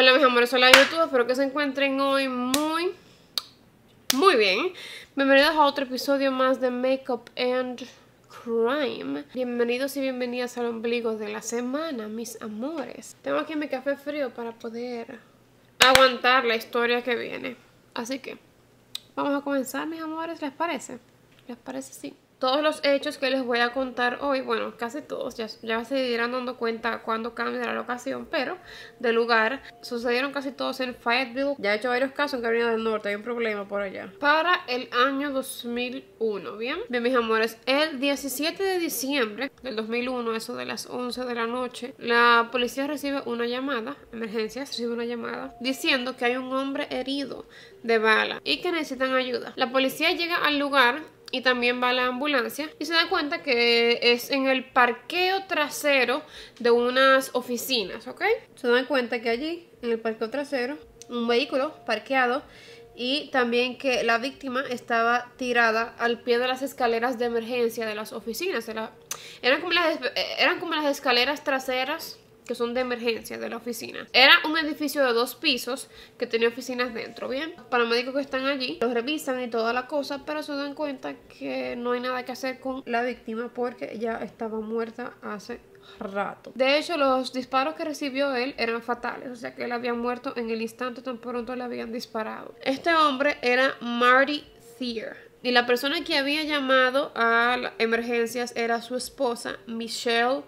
Hola mis amores, hola YouTube, espero que se encuentren hoy muy bien. Bienvenidos a otro episodio más de Makeup and Crime. Bienvenidos y bienvenidas al ombligo de la semana, mis amores. Tengo aquí mi café frío para poder aguantar la historia que viene. Así que vamos a comenzar, mis amores, ¿les parece? ¿Les parece? Sí. Todos los hechos que les voy a contar hoy, bueno, casi todos, ya se irán dando cuenta cuando cambie la locación, pero de lugar, sucedieron casi todos en Fayetteville. Ya he hecho varios casos en Carolina del Norte, hay un problema por allá. Para el año 2001, ¿bien? Bien, mis amores, el 17 de diciembre del 2001, eso de las 11 de la noche, la policía recibe una llamada, emergencias, recibe una llamada, diciendo que hay un hombre herido de bala y que necesitan ayuda. La policía llega al lugar y también va a la ambulancia y se da cuenta que es en el parqueo trasero de unas oficinas, ¿ok? Se dan cuenta que allí, en el parqueo trasero, un vehículo parqueado y también que la víctima estaba tirada al pie de las escaleras de emergencia de las oficinas. Eran como las escaleras traseras que son de emergencia de la oficina. Era un edificio de 2 pisos que tenía oficinas dentro, ¿bien? Los paramédicos que están allí los revisan y toda la cosa, pero se dan cuenta que no hay nada que hacer con la víctima porque ya estaba muerta hace rato. De hecho, los disparos que recibió él eran fatales, o sea que él había muerto en el instante tan pronto le habían disparado. Este hombre era Marty Thier. Y la persona que había llamado a las emergencias era su esposa, Michelle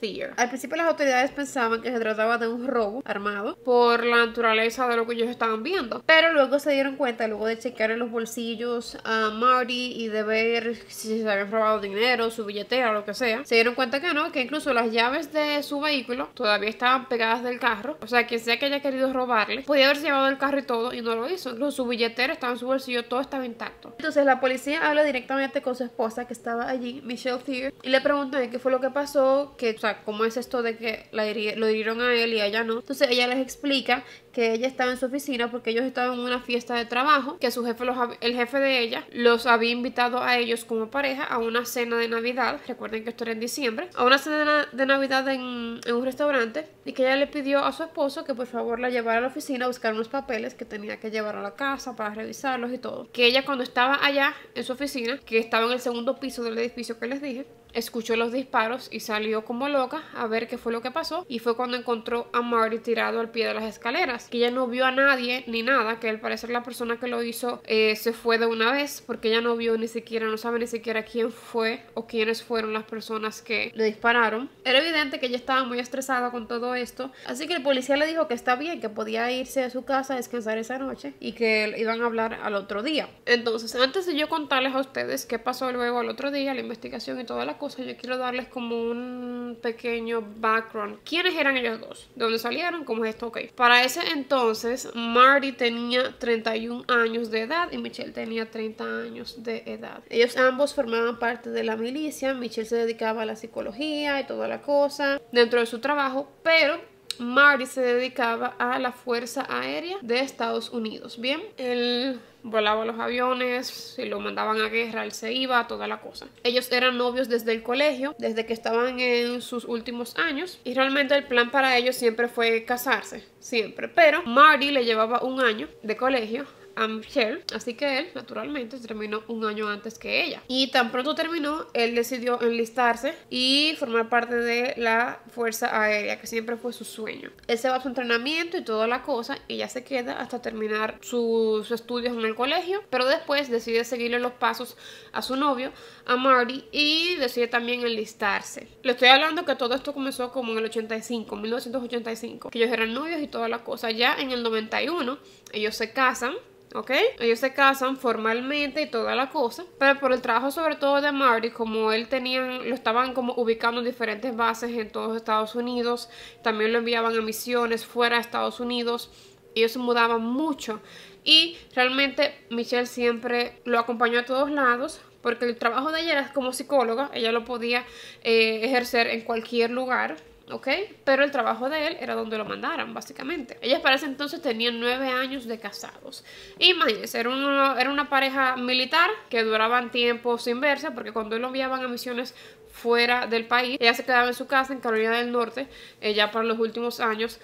Thier. Al principio las autoridades pensaban que se trataba de un robo armado por la naturaleza de lo que ellos estaban viendo, pero luego se dieron cuenta, luego de checar en los bolsillos a Marty y de ver si se habían robado dinero, su billetera o lo que sea, se dieron cuenta que no, que incluso las llaves de su vehículo todavía estaban pegadas del carro, o sea, quien sea que haya querido robarle podía haberse llevado el carro y todo y no lo hizo, incluso su billetera estaba en su bolsillo, todo estaba intacto. Entonces la policía habla directamente con su esposa que estaba allí, Michelle Thier, y le preguntan qué fue lo que pasó, que, o sea, ¿cómo es esto de que lo hirieron a él y a ella no? Entonces ella les explica que ella estaba en su oficina porque ellos estaban en una fiesta de trabajo, que su jefe, el jefe de ella, los había invitado a ellos como pareja a una cena de Navidad. Recuerden que esto era en diciembre, a una cena de Navidad en un restaurante, y que ella le pidió a su esposo que por favor la llevara a la oficina a buscar unos papeles que tenía que llevar a la casa para revisarlos y todo. Que ella, cuando estaba allá en su oficina, que estaba en el 2.º piso del edificio que les dije, escuchó los disparos y salió como loca a ver qué fue lo que pasó, y fue cuando encontró a Marty tirado al pie de las escaleras, que ella no vio a nadie ni nada, que al parecer la persona que lo hizo se fue de una vez, porque ella no vio ni siquiera, no sabe ni siquiera quién fue o quiénes fueron las personas que le dispararon. Era evidente que ella estaba muy estresada con todo esto, así que el policía le dijo que está bien, que podía irse a su casa a descansar esa noche y que iban a hablar al otro día. Entonces, antes de yo contarles a ustedes qué pasó luego al otro día, la investigación y toda la cosa, yo quiero darles como un pequeño background. ¿Quiénes eran ellos dos? ¿De dónde salieron? ¿Cómo es esto? Ok. Para ese entonces, Marty tenía 31 años de edad y Michelle tenía 30 años de edad. Ellos ambos formaban parte de la milicia. Michelle se dedicaba a la psicología y toda la cosa dentro de su trabajo, pero Marty se dedicaba a la Fuerza Aérea de Estados Unidos. Bien, él volaba los aviones, si lo mandaban a guerra, él se iba, toda la cosa. Ellos eran novios desde el colegio, desde que estaban en sus últimos años, y realmente el plan para ellos siempre fue casarse, siempre. Pero Marty le llevaba 1 año de colegio a Michelle, así que él naturalmente terminó 1 año antes que ella, y tan pronto terminó, él decidió enlistarse y formar parte de la Fuerza Aérea, que siempre fue su sueño. Él se va a su entrenamiento y toda la cosa, y ya se queda hasta terminar sus estudios en el colegio, pero después decide seguirle los pasos a su novio, a Marty, y decide también enlistarse. Le estoy hablando que todo esto comenzó como en el 1985, que ellos eran novios y toda la cosa. Ya en el 91 ellos se casan, ¿ok? Ellos se casan formalmente y toda la cosa, pero por el trabajo sobre todo de Marty, como él lo estaban como ubicando en diferentes bases en todos Estados Unidos, también lo enviaban a misiones fuera de Estados Unidos, ellos se mudaban mucho, y realmente Michelle siempre lo acompañó a todos lados, porque el trabajo de ella era como psicóloga, ella lo podía ejercer en cualquier lugar, ¿ok? Pero el trabajo de él era donde lo mandaran, básicamente. Ellas para ese entonces tenían 9 años de casados. Imagínense, era una pareja militar que duraban tiempo sin verse, porque cuando él lo enviaban a misiones fuera del país, ella se quedaba en su casa en Carolina del Norte, ya para los últimos años,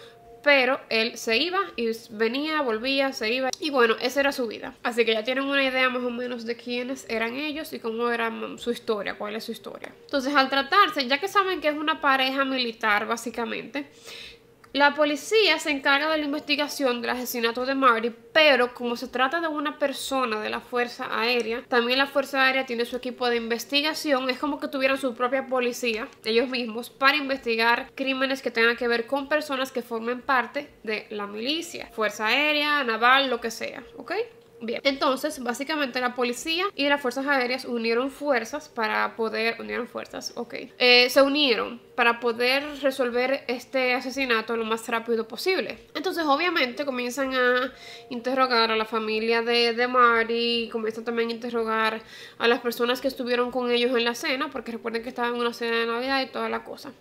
pero él se iba y venía, volvía, se iba. Y bueno, esa era su vida. Así que ya tienen una idea más o menos de quiénes eran ellos y cómo era su historia, cuál es su historia. Entonces, al tratarse, ya que saben que es una pareja militar básicamente, la policía se encarga de la investigación del asesinato de Marty, pero como se trata de una persona de la Fuerza Aérea, también la Fuerza Aérea tiene su equipo de investigación. Es como que tuvieran su propia policía, ellos mismos, para investigar crímenes que tengan que ver con personas que formen parte de la milicia, Fuerza Aérea, Naval, lo que sea, ¿ok? Bien, entonces básicamente la policía y las fuerzas aéreas unieron fuerzas para poder... se unieron para poder resolver este asesinato lo más rápido posible. Entonces obviamente comienzan a interrogar a la familia de Marty, comienzan también a interrogar a las personas que estuvieron con ellos en la cena, porque recuerden que estaban en una cena de Navidad y toda la cosa.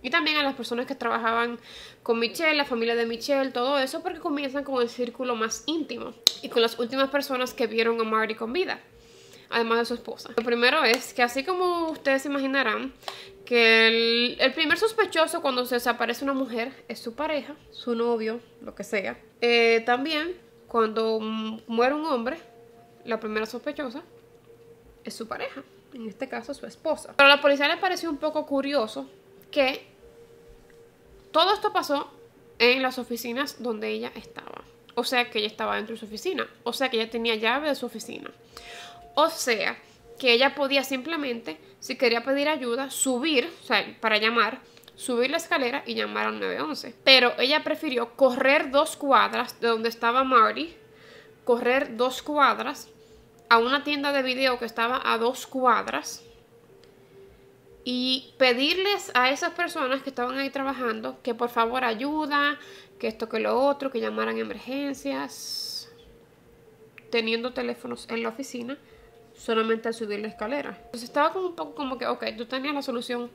Y también a las personas que trabajaban con Michelle, la familia de Michelle, todo eso, porque comienzan con el círculo más íntimo y con las últimas personas que vieron a Marty con vida, además de su esposa. Lo primero es que, así como ustedes se imaginarán, que el primer sospechoso cuando se desaparece una mujer es su pareja, su novio, lo que sea. También cuando muere un hombre, la primera sospechosa es su pareja, en este caso su esposa. Pero a la policía le pareció un poco curioso que todo esto pasó en las oficinas donde ella estaba. O sea que ella estaba dentro de su oficina. O sea que ella tenía llave de su oficina. O sea que ella podía simplemente, si quería pedir ayuda, subir, o sea, para llamar, subir la escalera y llamar al 911. Pero ella prefirió correr 2 cuadras de donde estaba Marty, correr 2 cuadras a una tienda de video que estaba a 2 cuadras. Y pedirles a esas personas que estaban ahí trabajando que por favor ayuda, que esto, que lo otro, que llamaran emergencias, teniendo teléfonos en la oficina, solamente al subir la escalera. Entonces estaba como un poco como que, ok, tú tenías la solución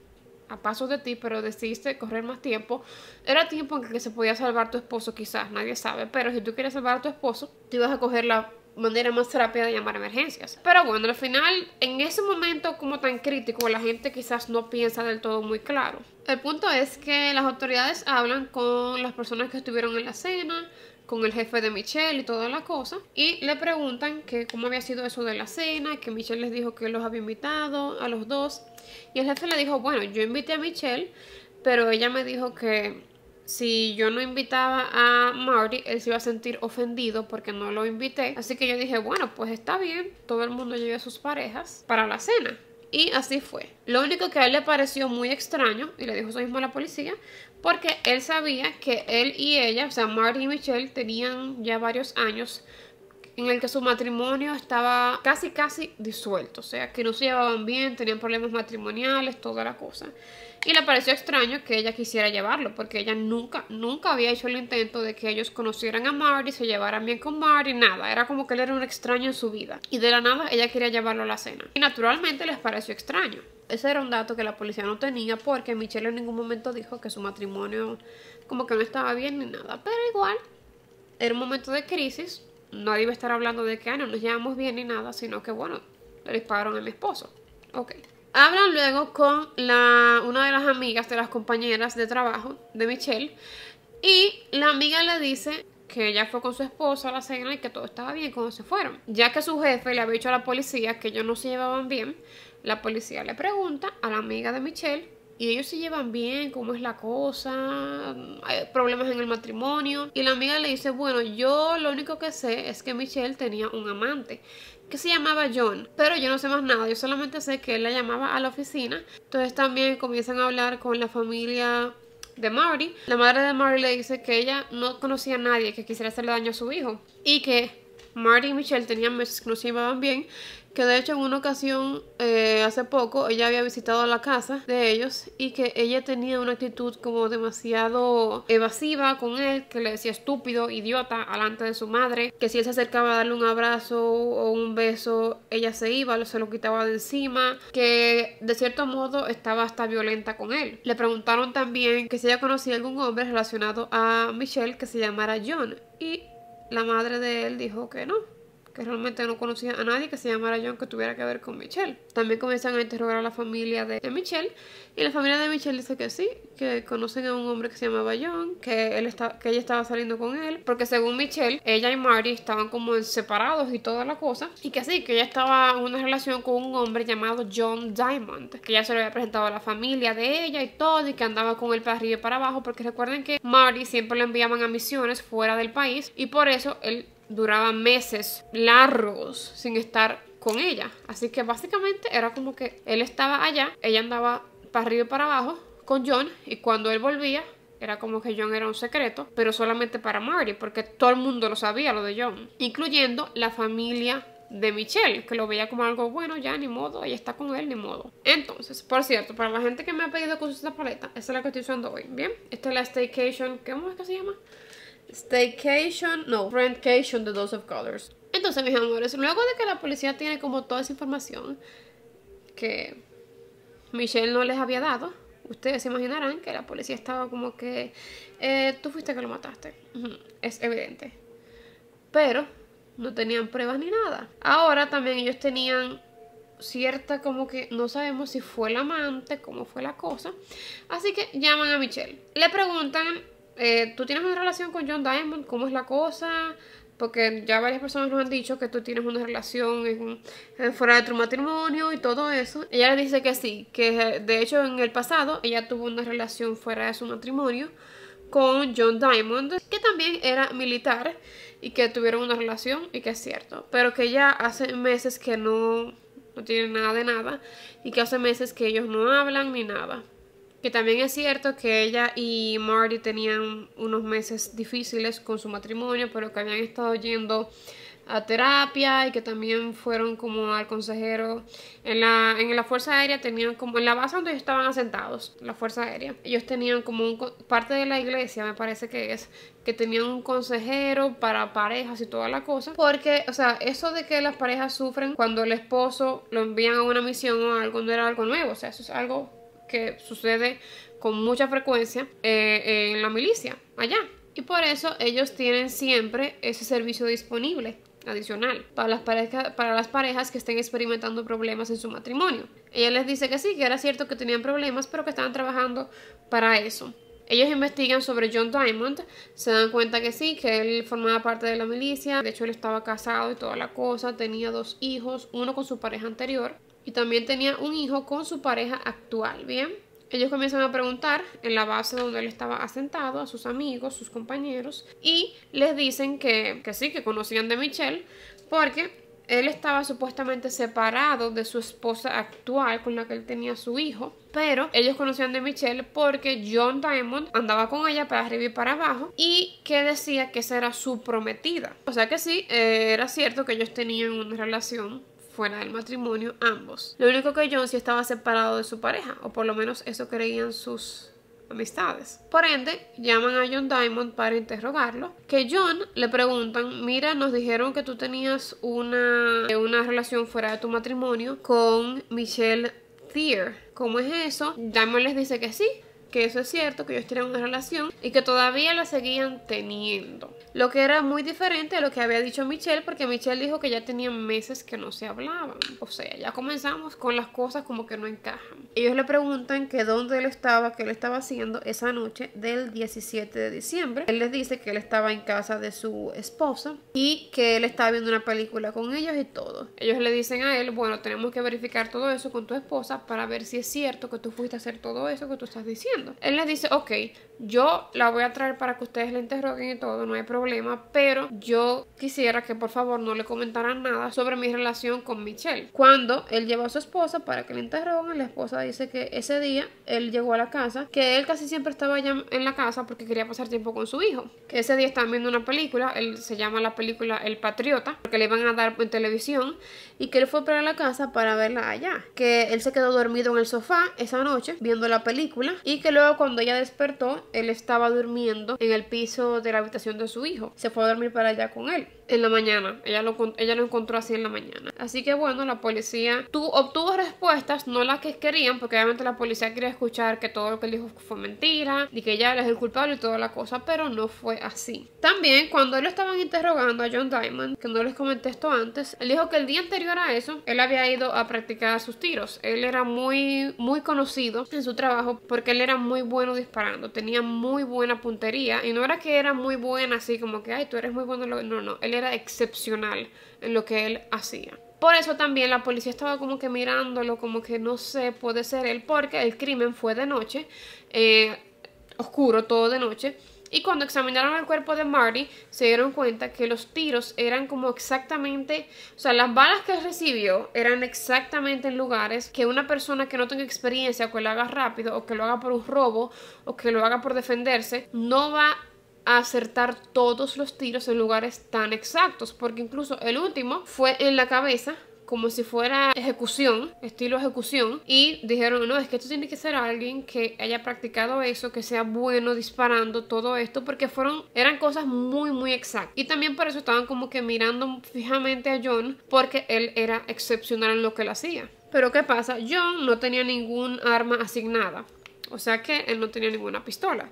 a pasos de ti, pero decidiste correr más tiempo. Era tiempo en que se podía salvar tu esposo quizás, nadie sabe, pero si tú quieres salvar a tu esposo, te ibas a coger la manera más rápida de llamar a emergencias. Pero bueno, al final, en ese momento como tan crítico, la gente quizás no piensa del todo muy claro. El punto es que las autoridades hablan con las personas que estuvieron en la cena, con el jefe de Michelle y toda la cosa, y le preguntan que cómo había sido eso de la cena, que Michelle les dijo que los había invitado a los dos, y el jefe le dijo, bueno, yo invité a Michelle, pero ella me dijo que si yo no invitaba a Marty, él se iba a sentir ofendido porque no lo invité. Así que yo dije, bueno, pues está bien, todo el mundo lleve a sus parejas para la cena. Y así fue. Lo único que a él le pareció muy extraño, y le dijo eso mismo a la policía, porque él sabía que él y ella, o sea, Marty y Michelle, tenían ya varios años en el que su matrimonio estaba casi disuelto. O sea, que no se llevaban bien, tenían problemas matrimoniales, toda la cosa. Y le pareció extraño que ella quisiera llevarlo, porque ella nunca había hecho el intento de que ellos conocieran a Marty, se llevaran bien con Marty, nada. Era como que él era un extraño en su vida. Y de la nada ella quería llevarlo a la cena. Y naturalmente les pareció extraño. Ese era un dato que la policía no tenía, porque Michelle en ningún momento dijo que su matrimonio como que no estaba bien ni nada. Pero igual, era un momento de crisis. Nadie iba a estar hablando de que no nos llevamos bien ni nada, sino que bueno, le dispararon a mi esposo. Ok. Hablan luego con una de las amigas, de las compañeras de trabajo de Michelle, y la amiga le dice que ella fue con su esposa a la cena y que todo estaba bien cuando se fueron. Ya que su jefe le había dicho a la policía que ellos no se llevaban bien, la policía le pregunta a la amiga de Michelle, ¿y ellos se llevan bien? ¿Cómo es la cosa? ¿Hay problemas en el matrimonio? Y la amiga le dice, bueno, yo lo único que sé es que Michelle tenía un amante que se llamaba John, pero yo no sé más nada, yo solamente sé que él la llamaba a la oficina. Entonces también comienzan a hablar con la familia de Marty. La madre de Marty le dice que ella no conocía a nadie que quisiera hacerle daño a su hijo, y que Marty y Michelle tenían meses que no se llevaban bien, que de hecho en una ocasión, hace poco, ella había visitado la casa de ellos y que ella tenía una actitud como demasiado evasiva con él, que le decía estúpido, idiota, delante de su madre, que si él se acercaba a darle un abrazo o un beso, ella se iba, se lo quitaba de encima, que de cierto modo estaba hasta violenta con él. Le preguntaron también que si ella conocía algún hombre relacionado a Michelle que se llamara John, y la madre de él dijo que no, que realmente no conocía a nadie que se llamara John que tuviera que ver con Michelle. También comienzan a interrogar a la familia de Michelle, y la familia de Michelle dice que sí, que conocen a un hombre que se llamaba John, que ella estaba saliendo con él, porque según Michelle, ella y Marty estaban como separados y toda la cosa, y que sí, que ella estaba en una relación con un hombre llamado John Diamond, que ya se lo había presentado a la familia de ella y todo, y que andaba con él para arriba y para abajo, porque recuerden que Marty siempre lo enviaban a misiones fuera del país, y por eso él duraba meses largos sin estar con ella. Así que básicamente era como que él estaba allá, ella andaba para arriba y para abajo con John, y cuando él volvía era como que John era un secreto, pero solamente para Marty, porque todo el mundo lo sabía, lo de John, incluyendo la familia de Michelle, que lo veía como algo bueno, ya ni modo, ella está con él, ni modo. Entonces, por cierto, para la gente que me ha pedido que use esta paleta, esta es la que estoy usando hoy, ¿bien? Esta es la Staycation, ¿cómo es que se llama? Staycation, no, Friendcation de DOSE OF COLORS. Entonces, mis amores, luego de que la policía tiene como toda esa información que Michelle no les había dado, ustedes se imaginarán que la policía estaba como que tú fuiste que lo mataste, es evidente, pero no tenían pruebas ni nada. Ahora también ellos tenían cierta como que no sabemos si fue el amante, cómo fue la cosa. Así que llaman a Michelle. Le preguntan, ¿tú tienes una relación con John Diamond? ¿Cómo es la cosa? Porque ya varias personas nos han dicho que tú tienes una relación fuera de tu matrimonio y todo eso. Ella le dice que sí, que de hecho en el pasado ella tuvo una relación fuera de su matrimonio con John Diamond, que también era militar, y que tuvieron una relación, y que es cierto, pero que ya hace meses que no tienen nada de nada, y que hace meses que ellos no hablan ni nada. Que también es cierto que ella y Marty tenían unos meses difíciles con su matrimonio, pero que habían estado yendo a terapia, y que también fueron como al consejero en la Fuerza Aérea. Tenían como en la base donde ellos estaban asentados, la Fuerza Aérea, ellos tenían como parte de la iglesia, me parece que es, que tenían un consejero para parejas y toda la cosa, porque, o sea, eso de que las parejas sufren cuando el esposo lo envían a una misión o algo, no era algo nuevo, o sea, eso es algo que sucede con mucha frecuencia en la milicia allá, y por eso ellos tienen siempre ese servicio disponible adicional para las parejas que estén experimentando problemas en su matrimonio. Ella les dice que sí, que era cierto que tenían problemas, pero que estaban trabajando para eso. Ellos investigan sobre John Diamond, se dan cuenta que sí, que él formaba parte de la milicia, de hecho él estaba casado y toda la cosa, tenía 2 hijos, uno con su pareja anterior y también tenía un hijo con su pareja actual, ¿bien? Ellos comienzan a preguntar en la base donde él estaba asentado a sus amigos, sus compañeros, y les dicen que sí, que conocían de Michelle, porque él estaba supuestamente separado de su esposa actual con la que él tenía su hijo, pero ellos conocían de Michelle porque John Diamond andaba con ella para arriba y para abajo, y que decía que esa era su prometida. O sea que sí, era cierto que ellos tenían una relación fuera del matrimonio ambos. Lo único que John sí estaba separado de su pareja, o por lo menos eso creían sus amistades. Por ende, llaman a John Diamond para interrogarlo, que John le preguntan, mira, nos dijeron que tú tenías una relación fuera de tu matrimonio con Michelle Thier, ¿cómo es eso? Diamond les dice que sí, que eso es cierto, que ellos tenían una relación y que todavía la seguían teniendo. Lo que era muy diferente a lo que había dicho Michelle, porque Michelle dijo que ya tenían meses que no se hablaban. O sea, ya comenzamos con las cosas como que no encajan. Ellos le preguntan que dónde él estaba, qué él estaba haciendo esa noche del 17 de diciembre. Él les dice que él estaba en casa de su esposa y que él estaba viendo una película con ellos y todo. Ellos le dicen a él, bueno, tenemos que verificar todo eso con tu esposa para ver si es cierto que tú fuiste a hacer todo eso que tú estás diciendo. Él les dice, ok, yo la voy a traer para que ustedes la interroguen y todo, no hay problema, pero yo quisiera que por favor no le comentaran nada sobre mi relación con Michelle. Cuando él lleva a su esposa para que la interroguen, la esposa dice que ese día él llegó a la casa, que él casi siempre estaba allá en la casa porque quería pasar tiempo con su hijo, que ese día estaban viendo una película, él se llama la película El Patriota, porque le iban a dar en televisión, y que él fue para la casa para verla allá, que él se quedó dormido en el sofá esa noche viendo la película, y que luego cuando ella despertó él estaba durmiendo en el piso de la habitación de su hijo. Se fue a dormir para allá con él en la mañana. Ella lo encontró así en la mañana. Así que bueno, la policía obtuvo respuestas, no las que querían, porque obviamente la policía quería escuchar que todo lo que él dijo fue mentira y que ella es el culpable y toda la cosa, pero no fue así. También, cuando lo estaban interrogando a John Diamond, que no les comenté esto antes, él dijo que el día anterior a eso, él había ido a practicar sus tiros. Él era muy conocido en su trabajo porque él era muy bueno disparando, tenía muy buena puntería, y no era que era muy buena así como que, ay, tú eres muy bueno, no, él era excepcional en lo que él hacía. Por eso también la policía estaba como que mirándolo, como que no sé, puede ser él, porque el crimen fue de noche, oscuro, todo de noche. Y cuando examinaron el cuerpo de Marty, se dieron cuenta que los tiros eran como exactamente, o sea, las balas que él recibió eran exactamente en lugares que una persona que no tenga experiencia, o que lo haga rápido, o que lo haga por un robo, o que lo haga por defenderse, no va a acertar todos los tiros en lugares tan exactos, porque incluso el último fue en la cabeza, como si fuera ejecución, estilo ejecución, y dijeron, no, es que esto tiene que ser alguien que haya practicado eso, que sea bueno disparando, todo esto, porque eran cosas muy exactas. Y también por eso estaban como que mirando fijamente a John, porque él era excepcional en lo que él hacía. Pero ¿qué pasa? John no tenía ningún arma asignada, o sea que él no tenía ninguna pistola,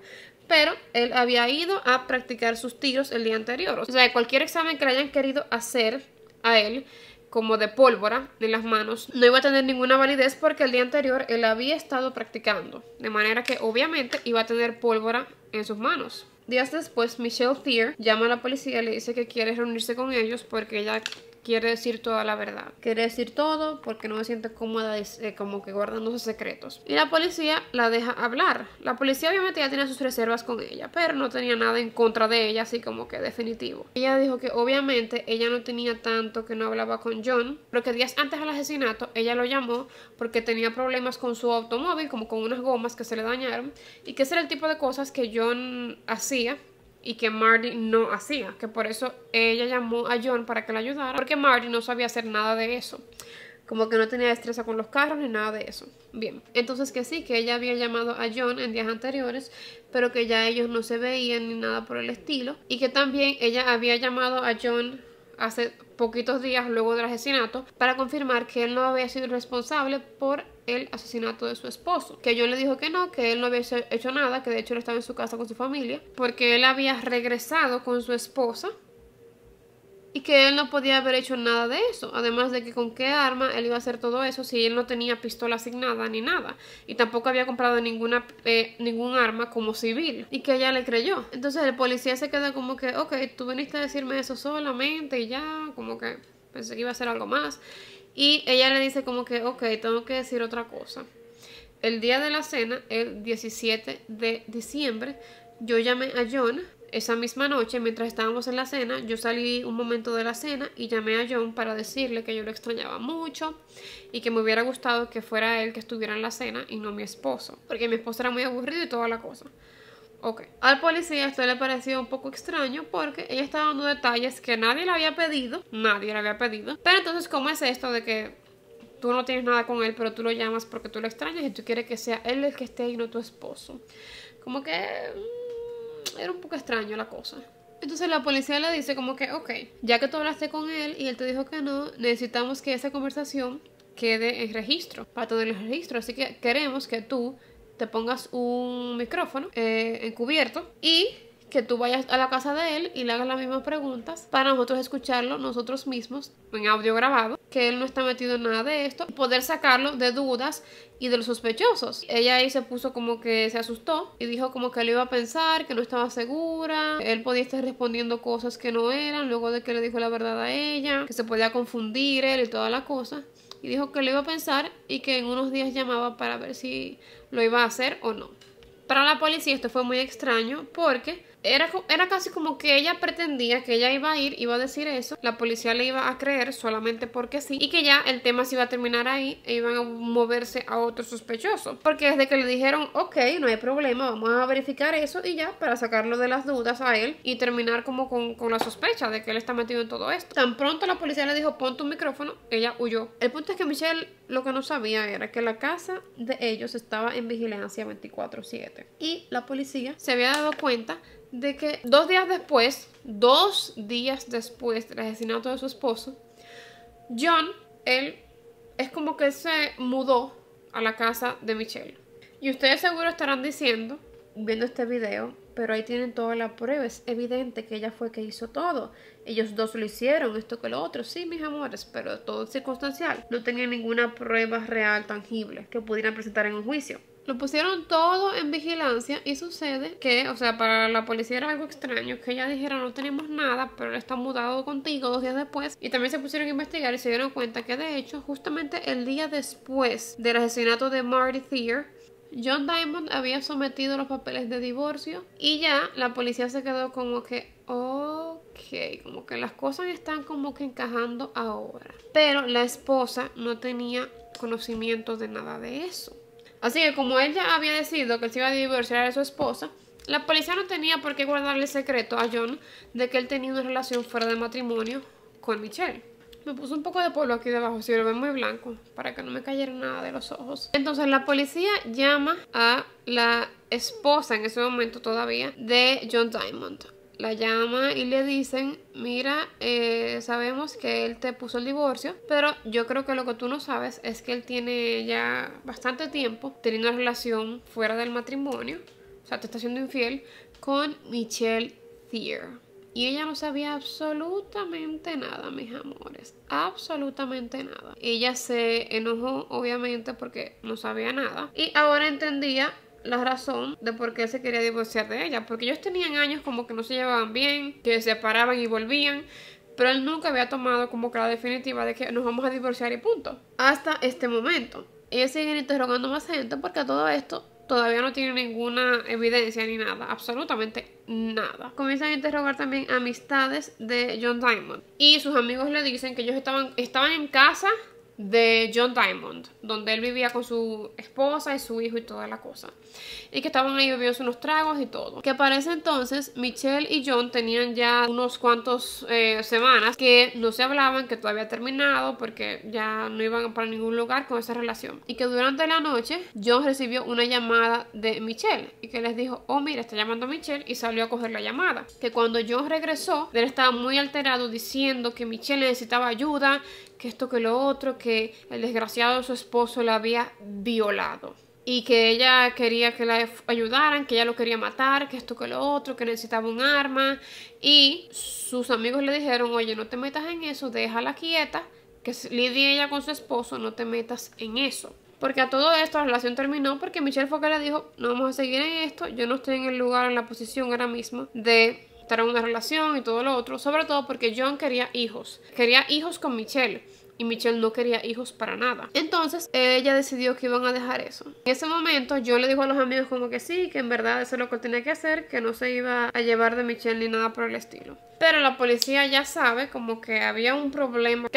pero él había ido a practicar sus tiros el día anterior. O sea, cualquier examen que le hayan querido hacer a él, como de pólvora en las manos, no iba a tener ninguna validez, porque el día anterior él había estado practicando, de manera que obviamente iba a tener pólvora en sus manos. Días después, Michelle Thier llama a la policía y le dice que quiere reunirse con ellos porque ella quiere decir toda la verdad, quiere decir todo porque no se siente cómoda como que guardando sus secretos. Y la policía la deja hablar. La policía obviamente ya tenía sus reservas con ella, pero no tenía nada en contra de ella, así como que definitivo. Ella dijo que obviamente ella no tenía tanto, que no hablaba con John, pero que días antes del asesinato ella lo llamó porque tenía problemas con su automóvil, como con unas gomas que se le dañaron, y que ese era el tipo de cosas que John hacía y que Marty no hacía, que por eso ella llamó a John para que la ayudara, porque Marty no sabía hacer nada de eso, como que no tenía destreza con los carros ni nada de eso. Bien, entonces que sí, que ella había llamado a John en días anteriores, pero que ya ellos no se veían ni nada por el estilo, y que también ella había llamado a John hace poquitos días luego del asesinato para confirmar que él no había sido responsable por el asesinato de su esposo. Que John le dijo que no, que él no había hecho nada, que de hecho él estaba en su casa con su familia, porque él había regresado con su esposa y que él no podía haber hecho nada de eso, además de que con qué arma él iba a hacer todo eso si él no tenía pistola asignada ni nada, y tampoco había comprado ningún arma como civil, y que ella le creyó. Entonces el policía se queda como que, ok, tú viniste a decirme eso solamente y ya, como que pensé que iba a hacer algo más. Y ella le dice como que, ok, tengo que decir otra cosa. El día de la cena, el 17 de diciembre, yo llamé a John. Esa misma noche, mientras estábamos en la cena, yo salí un momento de la cena y llamé a John para decirle que yo lo extrañaba mucho y que me hubiera gustado que fuera él que estuviera en la cena y no mi esposo, porque mi esposo era muy aburrido y toda la cosa. Ok. Al policía esto le pareció un poco extraño porque ella estaba dando detalles que nadie le había pedido. Pero entonces, ¿cómo es esto de que tú no tienes nada con él, pero tú lo llamas porque tú lo extrañas y tú quieres que sea él el que esté y no tu esposo? Como que era un poco extraño la cosa. Entonces la policía le dice como que, ok, ya que tú hablaste con él y él te dijo que no, necesitamos que esa conversación quede en registro, para todo el registro, así que queremos que tú te pongas un micrófono encubierto y que tú vayas a la casa de él y le hagas las mismas preguntas para nosotros escucharlo nosotros mismos en audio grabado, que él no está metido en nada de esto, poder sacarlo de dudas y de los sospechosos. Ella ahí se puso como que se asustó y dijo como que le iba a pensar, que no estaba segura, él podía estar respondiendo cosas que no eran luego de que le dijo la verdad a ella, que se podía confundir él y toda la cosa, y dijo que le iba a pensar y que en unos días llamaba para ver si lo iba a hacer o no. Para la policía esto fue muy extraño porque Era casi como que ella pretendía que ella iba a ir, iba a decir eso, la policía le iba a creer solamente porque sí, y que ya el tema se iba a terminar ahí e iban a moverse a otro sospechoso. Porque desde que le dijeron, ok, no hay problema, vamos a verificar eso y ya, para sacarlo de las dudas a él y terminar como con la sospecha de que él está metido en todo esto. Tan pronto la policía le dijo, pon tu micrófono, ella huyó. El punto es que Michelle lo que no sabía era que la casa de ellos estaba en vigilancia 24/7. Y la policía se había dado cuenta de que dos días después del asesinato de su esposo, John, él es como que se mudó a la casa de Michelle. Y ustedes seguro estarán diciendo, viendo este video, pero ahí tienen toda la prueba, es evidente que ella fue que hizo todo, ellos dos lo hicieron, esto que lo otro. Sí, mis amores, pero todo es circunstancial, no tenían ninguna prueba real tangible que pudieran presentar en un juicio. Lo pusieron todo en vigilancia y sucede que, o sea, para la policía era algo extraño que ella dijera no tenemos nada, pero él está mudado contigo 2 días después. Y también se pusieron a investigar y se dieron cuenta que de hecho justamente el día después del asesinato de Marty Thier, John Diamond había sometido los papeles de divorcio y ya la policía se quedó como que, ok, como que las cosas están como que encajando ahora. Pero la esposa no tenía conocimiento de nada de eso. Así que como ella había decidido que se iba a divorciar de su esposa, la policía no tenía por qué guardarle el secreto a John de que él tenía una relación fuera de matrimonio con Michelle. Me puse un poco de polvo aquí debajo, si lo ven muy blanco, para que no me cayera nada de los ojos. Entonces la policía llama a la esposa en ese momento todavía de John Diamond. La llama y le dicen, mira, sabemos que él te puso el divorcio, pero yo creo que lo que tú no sabes es que él tiene ya bastante tiempo teniendo una relación fuera del matrimonio, o sea, te está siendo infiel, con Michelle Thier. Y ella no sabía absolutamente nada, mis amores, absolutamente nada. Ella se enojó, obviamente, porque no sabía nada. Y ahora entendía la razón de por qué él se quería divorciar de ella, porque ellos tenían años como que no se llevaban bien, que se separaban y volvían, pero él nunca había tomado como que la definitiva de que nos vamos a divorciar y punto, hasta este momento. Ellos siguen interrogando más gente porque todo esto todavía no tiene ninguna evidencia ni nada, absolutamente nada. Comienzan a interrogar también amistades de John Diamond y sus amigos le dicen que ellos estaban en casa de John Diamond, donde él vivía con su esposa y su hijo y toda la cosa, y que estaban ahí bebiendo unos tragos y todo. Que para ese entonces Michelle y John tenían ya unos cuantos semanas que no se hablaban, que todo había terminado porque ya no iban para ningún lugar con esa relación. Y que durante la noche John recibió una llamada de Michelle y que les dijo, oh mira, está llamando a Michelle, y salió a coger la llamada. Que cuando John regresó, él estaba muy alterado diciendo que Michelle necesitaba ayuda, que esto, que lo otro, que el desgraciado de su esposo la había violado y que ella quería que la ayudaran, que ella lo quería matar, que esto, que lo otro, que necesitaba un arma. Y sus amigos le dijeron, oye, no te metas en eso, déjala quieta, que lidie ella con su esposo, no te metas en eso. Porque a todo esto la relación terminó porque Michelle fue que le dijo, no vamos a seguir en esto, yo no estoy en el lugar, en la posición ahora mismo de estar en una relación y todo lo otro, sobre todo porque John quería hijos con Michelle y Michelle no quería hijos para nada. Entonces ella decidió que iban a dejar eso. En ese momento John le dijo a los amigos como que sí, que en verdad eso es lo que tenía que hacer, que no se iba a llevar de Michelle ni nada por el estilo. Pero la policía ya sabe como que había un problema,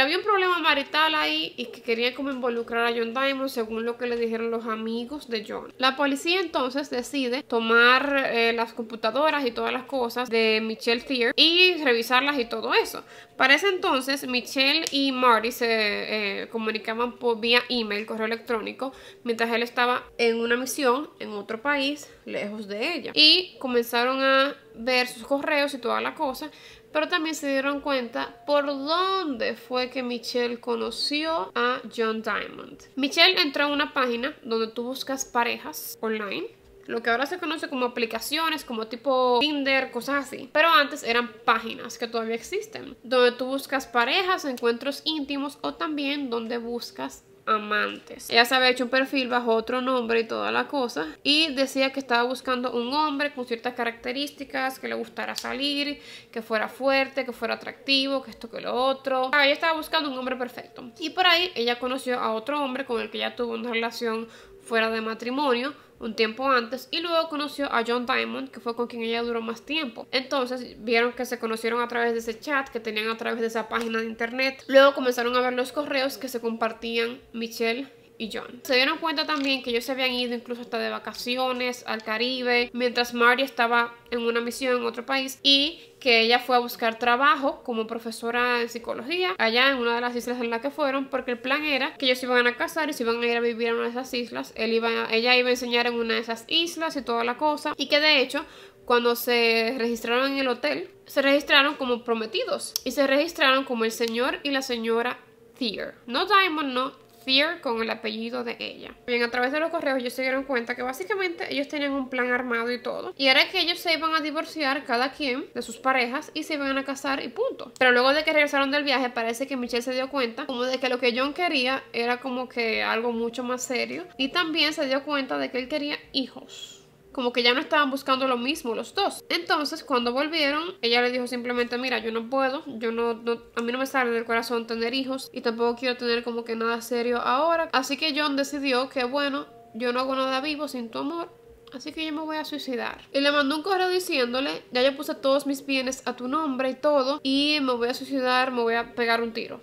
marital ahí, y que querían como involucrar a John Diamond, según lo que le dijeron los amigos de John. La policía entonces decide tomar las computadoras y todas las cosas de Michelle Thier y revisarlas y todo eso. Para ese entonces Michelle y Marty se comunicaban por vía email, correo electrónico, mientras él estaba en una misión en otro país, lejos de ella. Y comenzaron a ver sus correos y toda la cosa, pero también se dieron cuenta por dónde fue que Michelle conoció a John Diamond. Michelle entró en una página donde tú buscas parejas online, lo que ahora se conoce como aplicaciones, como tipo Tinder, cosas así. Pero antes eran páginas que todavía existen, donde tú buscas parejas, encuentros íntimos, o también donde buscas amantes. Ella se había hecho un perfil bajo otro nombre y toda la cosa, y decía que estaba buscando un hombre con ciertas características, que le gustara salir, que fuera fuerte, que fuera atractivo, que esto, que lo otro. Ella estaba buscando un hombre perfecto. Y por ahí ella conoció a otro hombre con el que ya tuvo una relación fuera de matrimonio un tiempo antes, y luego conoció a John Diamond, que fue con quien ella duró más tiempo. Entonces vieron que se conocieron a través de ese chat que tenían a través de esa página de internet. Luego comenzaron a ver los correos que se compartían Michelle y John. Se dieron cuenta también que ellos se habían ido incluso hasta de vacaciones al Caribe, mientras Marty estaba en una misión en otro país, y que ella fue a buscar trabajo como profesora en psicología allá en una de las islas en la que fueron, porque el plan era que ellos se iban a casar y se iban a ir a vivir a una de esas islas. Ella iba a enseñar en una de esas islas y toda la cosa, y que de hecho cuando se registraron en el hotel se registraron como prometidos y se registraron como el señor y la señora Thier, no Diamond, no, Thier con el apellido de ella. Bien, a través de los correos ellos se dieron cuenta que básicamente ellos tenían un plan armado y todo, y era que ellos se iban a divorciar cada quien de sus parejas y se iban a casar y punto. Pero luego de que regresaron del viaje parece que Michelle se dio cuenta como de que lo que John quería era como que algo mucho más serio, y también se dio cuenta de que él quería hijos. Como que ya no estaban buscando lo mismo los dos. Entonces cuando volvieron ella le dijo simplemente: mira, yo no puedo, a mí no me sale del corazón tener hijos, y tampoco quiero tener como que nada serio ahora. Así que John decidió que bueno, yo no hago nada vivo sin tu amor, así que yo me voy a suicidar. Y le mandó un correo diciéndole: ya yo puse todos mis bienes a tu nombre y todo, y me voy a suicidar, me voy a pegar un tiro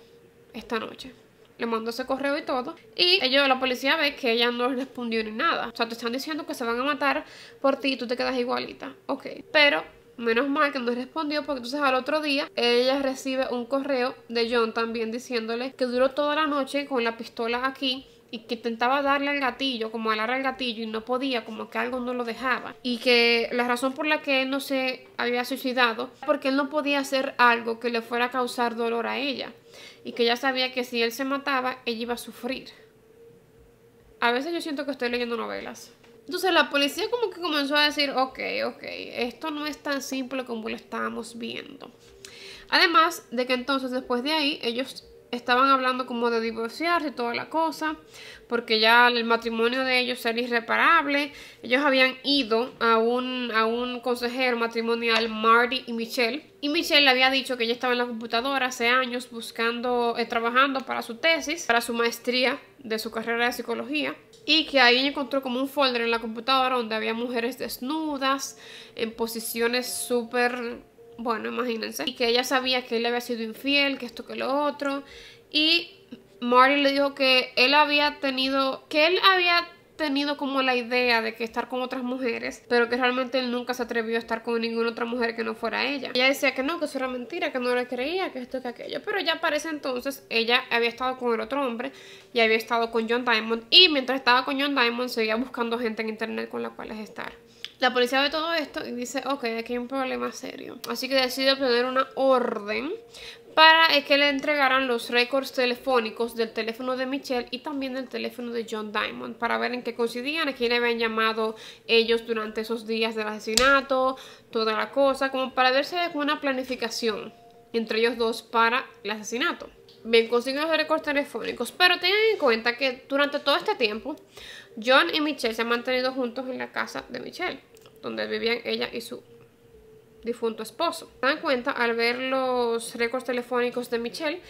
esta noche. Le mandó ese correo y todo, y la policía ve que ella no respondió ni nada. O sea, te están diciendo que se van a matar por ti y tú te quedas igualita. Ok, pero menos mal que no respondió, porque entonces al otro día ella recibe un correo de John también diciéndole que duró toda la noche con la pistola aquí, y que intentaba darle al gatillo, como alar al gatillo, y no podía, como que algo no lo dejaba, y que la razón por la que él no se había suicidado porque él no podía hacer algo que le fuera a causar dolor a ella, y que ella sabía que si él se mataba ella iba a sufrir. A veces yo siento que estoy leyendo novelas. Entonces la policía como que comenzó a decir: ok, esto no es tan simple como lo estábamos viendo. Además de que entonces después de ahí ellos estaban hablando como de divorciarse y toda la cosa, porque ya el matrimonio de ellos era irreparable. Ellos habían ido a un consejero matrimonial, Marty y Michelle, y Michelle le había dicho que ella estaba en la computadora hace años buscando, trabajando para su tesis, para su maestría de su carrera de psicología, y que ahí encontró como un folder en la computadora donde había mujeres desnudas en posiciones súper... bueno, imagínense. Y que ella sabía que él había sido infiel, que esto, que lo otro. Y Marty le dijo que él había tenido como la idea de que estar con otras mujeres, pero que realmente él nunca se atrevió a estar con ninguna otra mujer que no fuera ella. Ella decía que no, que eso era mentira, que no le creía, que esto, que aquello. Pero ya para ese entonces ella había estado con el otro hombre y había estado con John Diamond, y mientras estaba con John Diamond seguía buscando gente en internet con la cual estar. La policía ve todo esto y dice: ok, aquí hay un problema serio. Así que decide obtener una orden para que le entregaran los récords telefónicos del teléfono de Michelle y también del teléfono de John Diamond, para ver en qué coincidían, a quién le habían llamado ellos durante esos días del asesinato, toda la cosa, como para ver si hay alguna planificación entre ellos dos para el asesinato. Bien, consiguen los récords telefónicos, pero tengan en cuenta que durante todo este tiempo John y Michelle se han mantenido juntos en la casa de Michelle, donde vivían ella y su difunto esposo. Se dan cuenta al ver los récords telefónicos de Michelle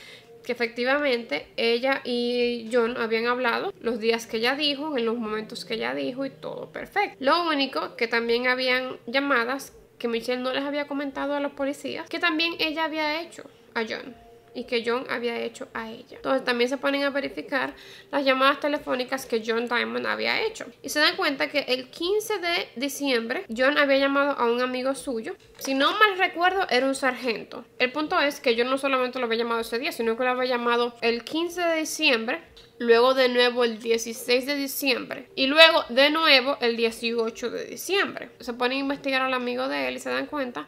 que efectivamente ella y John habían hablado los días que ella dijo, en los momentos que ella dijo, y todo perfecto. Lo único que también habían llamadas que Michelle no les había comentado a los policías, que también ella había hecho a John y que John había hecho a ella. Entonces también se ponen a verificar las llamadas telefónicas que John Diamond había hecho, y se dan cuenta que el 15 de diciembre John había llamado a un amigo suyo. Si no mal recuerdo era un sargento. El punto es que John no solamente lo había llamado ese día, sino que lo había llamado el 15 de diciembre, luego de nuevo el 16 de diciembre y luego de nuevo el 18 de diciembre. Se ponen a investigar al amigo de él y se dan cuenta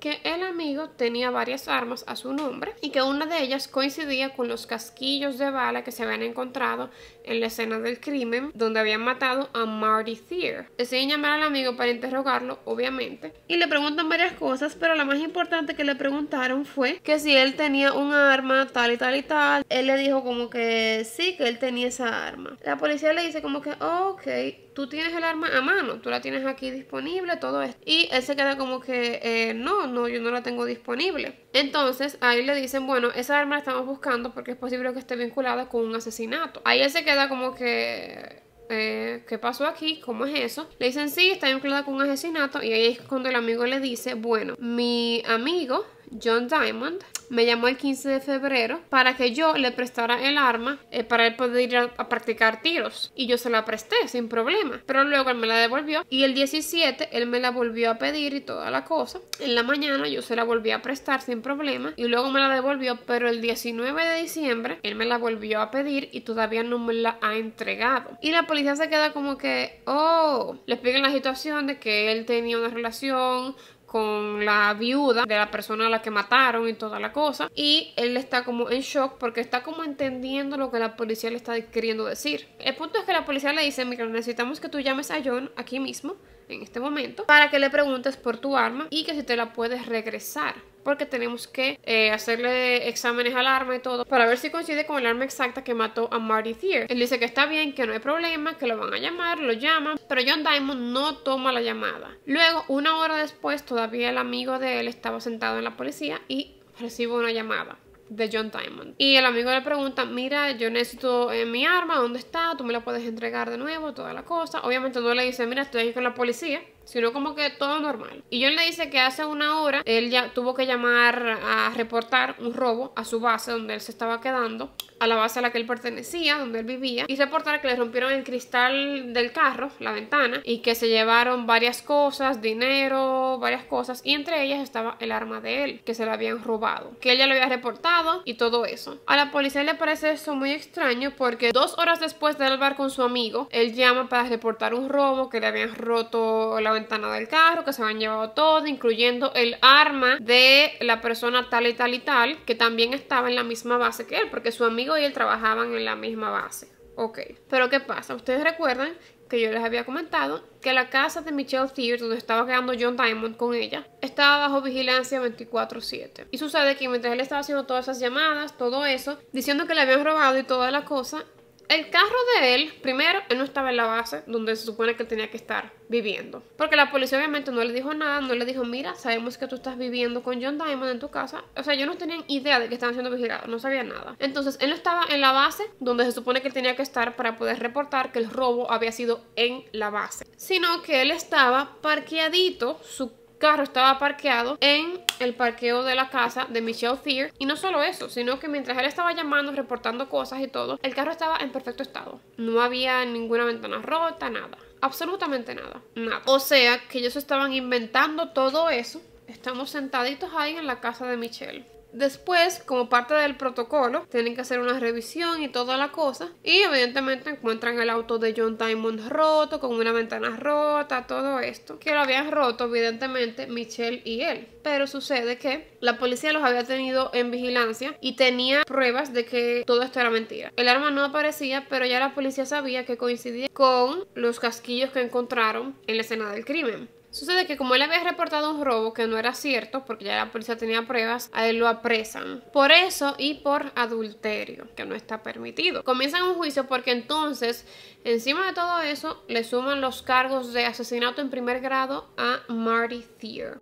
que el amigo tenía varias armas a su nombre, y que una de ellas coincidía con los casquillos de bala que se habían encontrado en la escena del crimen donde habían matado a Marty Thier. Deciden llamar al amigo para interrogarlo, obviamente, y le preguntan varias cosas, pero la más importante que le preguntaron fue que si él tenía un arma tal y tal y tal. Él le dijo como que sí, que él tenía esa arma. La policía le dice como que ok, tú tienes el arma a mano, tú la tienes aquí disponible, todo esto. Y él se queda como que no, yo no la tengo disponible. Entonces ahí le dicen: bueno, esa arma la estamos buscando porque es posible que esté vinculada con un asesinato. Ahí él se queda como que ¿qué pasó aquí? ¿Cómo es eso? Le dicen, sí, está vinculada con un asesinato. Y ahí es cuando el amigo le dice, bueno, mi amigo John Diamond me llamó el 15 de febrero para que yo le prestara el arma para él poder ir a practicar tiros, y yo se la presté sin problema, pero luego él me la devolvió, y el 17 él me la volvió a pedir y toda la cosa. En la mañana yo se la volví a prestar sin problema y luego me la devolvió, pero el 19 de diciembre él me la volvió a pedir y todavía no me la ha entregado. Y la policía se queda como que, oh, le explican la situación de que él tenía una relación con la viuda de la persona a la que mataron y toda la cosa, y él está como en shock porque está como entendiendo lo que la policía le está queriendo decir. El punto es que la policía le dice, mira, necesitamos que tú llames a John aquí mismo, en este momento, para que le preguntes por tu arma y que si te la puedes regresar, porque tenemos que hacerle exámenes al arma y todo para ver si coincide con el arma exacta que mató a Marty Thier. Él dice que está bien, que no hay problema, que lo van a llamar, lo llaman, pero John Diamond no toma la llamada. Luego, una hora después, todavía el amigo de él estaba sentado en la policía y recibe una llamada de John Diamond, y el amigo le pregunta, mira, yo necesito mi arma, ¿dónde está? ¿Tú me la puedes entregar de nuevo? Toda la cosa. Obviamente no le dice, mira, estoy aquí con la policía, sino como que todo normal. Y John le dice que hace una hora él ya tuvo que llamar a reportar un robo a su base donde él se estaba quedando, a la base a la que él pertenecía, donde él vivía, y reportar que le rompieron el cristal del carro, la ventana, y que se llevaron varias cosas, dinero, varias cosas, y entre ellas estaba el arma de él, que se la habían robado, que ella lo había reportado y todo eso. A la policía le parece eso muy extraño porque 2 horas después de hablar con su amigo, él llama para reportar un robo, que le habían roto la ventana del carro, que se habían llevado todo, incluyendo el arma de la persona tal y tal y tal, que también estaba en la misma base que él, porque su amigo y él trabajaban en la misma base. Ok, pero ¿qué pasa? Ustedes recuerdan que yo les había comentado que la casa de Michelle Thier, donde estaba quedando John Diamond con ella, estaba bajo vigilancia 24/7. Y sucede que mientras él estaba haciendo todas esas llamadas, todo eso, diciendo que le habían robado y toda la cosa, el carro de él, primero, él no estaba en la base donde se supone que tenía que estar viviendo, porque la policía obviamente no le dijo nada, no le dijo, mira, sabemos que tú estás viviendo con John Diamond en tu casa. O sea, ellos no tenían idea de que estaban siendo vigilados, no sabían nada. Entonces, él no estaba en la base donde se supone que él tenía que estar para poder reportar que el robo había sido en la base, sino que él estaba parqueadito, su carro estaba parqueado en el parqueo de la casa de Michelle Thier. Y no solo eso, sino que mientras él estaba llamando, reportando cosas y todo, el carro estaba en perfecto estado, no había ninguna ventana rota, nada, absolutamente nada, nada. O sea que ellos estaban inventando todo eso, estamos sentaditos ahí en la casa de Michelle. Después, como parte del protocolo, tienen que hacer una revisión y toda la cosa, y evidentemente encuentran el auto de John Diamond roto, con una ventana rota, todo esto, que lo habían roto evidentemente Michelle y él. Pero sucede que la policía los había tenido en vigilancia y tenía pruebas de que todo esto era mentira. El arma no aparecía, pero ya la policía sabía que coincidía con los casquillos que encontraron en la escena del crimen. Sucede que como él había reportado un robo que no era cierto, porque ya la policía tenía pruebas, a él lo apresan por eso y por adulterio, que no está permitido. Comienzan un juicio porque entonces, encima de todo eso, le suman los cargos de asesinato en primer grado a Marty Thier.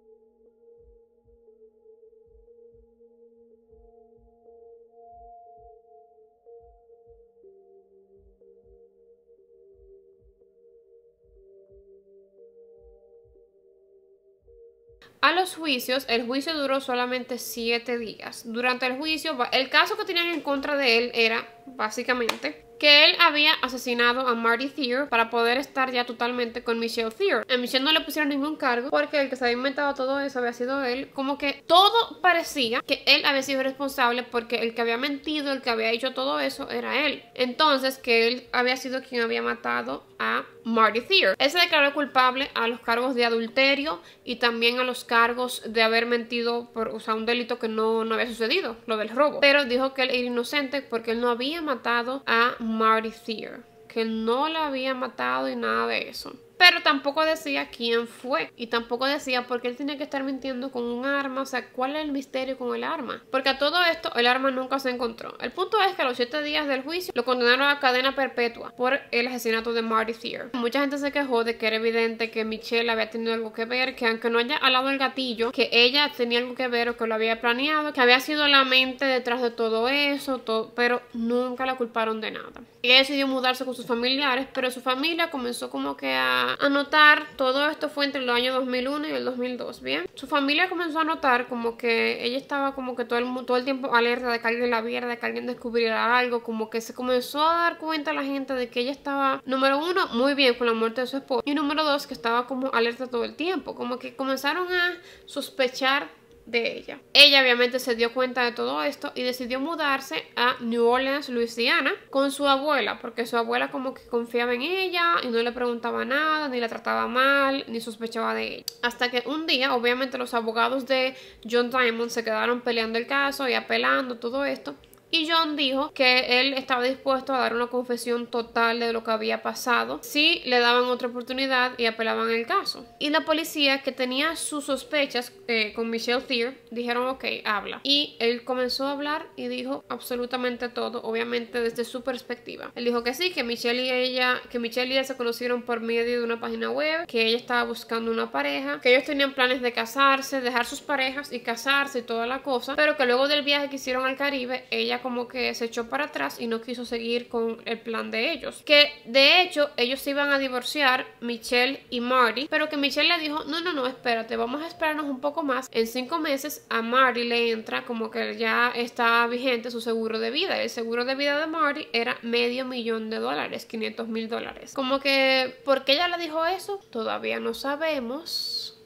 A los juicios, el juicio duró solamente 7 días. Durante el juicio, el caso que tenían en contra de él era, básicamente, que él había asesinado a Marty Thier para poder estar ya totalmente con Michelle Thier. A Michelle no le pusieron ningún cargo porque el que se había inventado todo eso había sido él. Como que todo parecía que él había sido responsable, porque el que había mentido, el que había hecho todo eso, era él. Entonces, que él había sido quien había matado a Marty Thier. Él se declaró culpable a los cargos de adulterio y también a los cargos de haber mentido por, o sea, un delito que no había sucedido, lo del robo. Pero dijo que él era inocente porque él no había matado a Marty Thier, que no la había matado y nada de eso. Pero tampoco decía quién fue y tampoco decía por qué él tenía que estar mintiendo con un arma. O sea, ¿cuál es el misterio con el arma? Porque a todo esto el arma nunca se encontró. El punto es que a los 7 días del juicio lo condenaron a cadena perpetua por el asesinato de Marty Thier. Mucha gente se quejó de que era evidente que Michelle había tenido algo que ver, que aunque no haya alado el gatillo, que ella tenía algo que ver o que lo había planeado, que había sido la mente detrás de todo eso, pero nunca la culparon de nada. Ella decidió mudarse con sus familiares, pero su familia comenzó como que a notar, todo esto fue entre los años 2001 y el 2002, ¿bien? Su familia comenzó a notar como que ella estaba como que todo el tiempo alerta de que alguien la viera, de que alguien descubriera algo, como que se comenzó a dar cuenta la gente de que ella estaba, número uno, muy bien con la muerte de su esposo, y número dos, que estaba como alerta todo el tiempo, como que comenzaron a sospechar de ella. Ella obviamente se dio cuenta de todo esto y decidió mudarse a New Orleans, Louisiana, con su abuela, porque su abuela como que confiaba en ella y no le preguntaba nada, ni la trataba mal, ni sospechaba de ella. Hasta que un día, obviamente, los abogados de John Diamond se quedaron peleando el caso y apelando todo esto. Y John dijo que él estaba dispuesto a dar una confesión total de lo que había pasado si le daban otra oportunidad y apelaban el caso. Y la policía, que tenía sus sospechas con Michelle Thier, dijeron ok, habla. Y él comenzó a hablar y dijo absolutamente todo, obviamente desde su perspectiva. Él dijo que sí, que Michelle y ella se conocieron por medio de una página web, que ella estaba buscando una pareja, que ellos tenían planes de casarse, dejar sus parejas y casarse y toda la cosa, pero que luego del viaje que hicieron al Caribe, ella como que se echó para atrás y no quiso seguir con el plan de ellos, que de hecho ellos se iban a divorciar, Michelle y Marty, pero que Michelle le dijo no, espérate, vamos a esperarnos un poco más. En 5 meses a Marty le entra como que ya está vigente su seguro de vida. El seguro de vida de Marty era $500,000, $500,000. Como que, ¿por qué ella le dijo eso? Todavía no sabemos.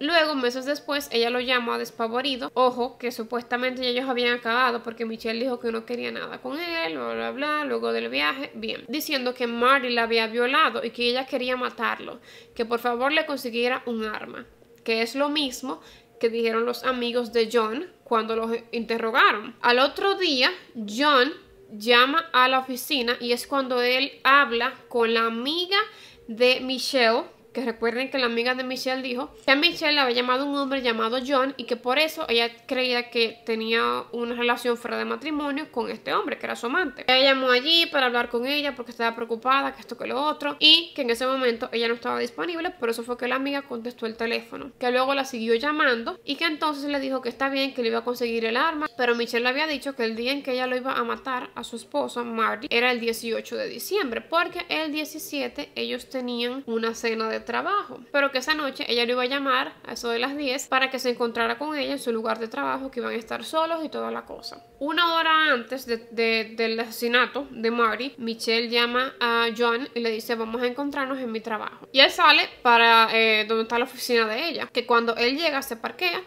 Luego, meses después, ella lo llamó despavorido. Ojo, que supuestamente ellos habían acabado porque Michelle dijo que no quería nada con él, bla, bla, bla, luego del viaje, bien. Diciendo que Marty la había violado y que ella quería matarlo, que por favor le consiguiera un arma. Que es lo mismo que dijeron los amigos de John cuando los interrogaron. Al otro día, John llama a la oficina y es cuando él habla con la amiga de Michelle, que recuerden que la amiga de Michelle dijo que a Michelle la había llamado un hombre llamado John y que por eso ella creía que tenía una relación fuera de matrimonio con este hombre que era su amante. Ella llamó allí para hablar con ella porque estaba preocupada, que esto, que lo otro, y que en ese momento ella no estaba disponible, por eso fue que la amiga contestó el teléfono, que luego la siguió llamando y que entonces le dijo que está bien, que le iba a conseguir el arma, pero Michelle le había dicho que el día en que ella lo iba a matar a su esposo Marty era el 18 de diciembre, porque el 17 ellos tenían una cena de trabajo, pero que esa noche ella lo iba a llamar a eso de las 10 para que se encontrara con ella en su lugar de trabajo, que iban a estar solos y toda la cosa. Una hora antes del asesinato de Marty, Michelle llama a John y le dice vamos a encontrarnos en mi trabajo, y él sale para donde está la oficina de ella, que cuando él llega, se parquea,